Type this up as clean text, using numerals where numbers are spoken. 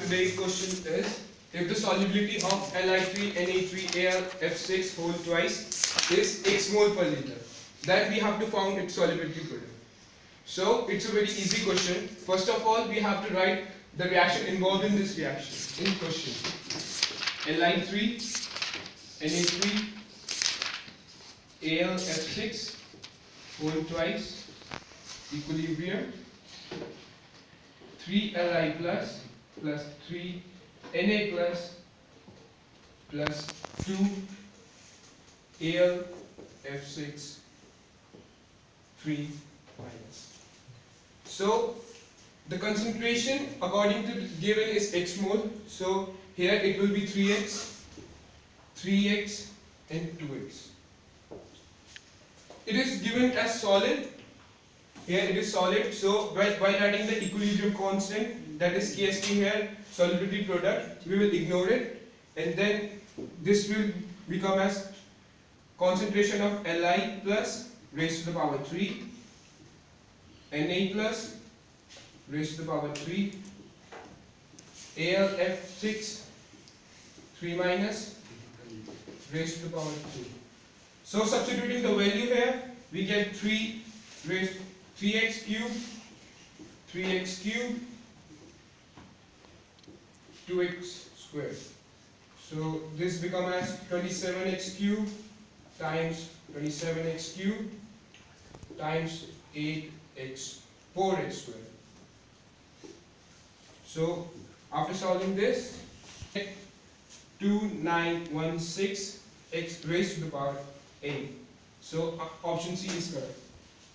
Today's question is, if the solubility of Li3Na3AlF6 whole twice is x mole per liter, then we have to find its solubility product. So it's a very easy question. First of all, we have to write the reaction involved in this reaction in question. Li3Na3AlF6 whole twice equilibrium 3Li plus 3Na plus 2AlF6 3 minus. So the concentration according to given is x mole, so here it will be 3x and 2x. It is given as solid. Here it is solid, so while writing the equilibrium constant, that is Kst here, solubility product, we will ignore it, and then this will become as concentration of Li plus raised to the power 3, Na plus raised to the power 3, AlF6 3 minus raised to the power 2. So substituting the value here, we get 3x cubed, 2x squared. So this becomes as 27x cubed times 27x cubed times 4x squared. So after solving this, 2916x raised to the power 8. So option C is correct.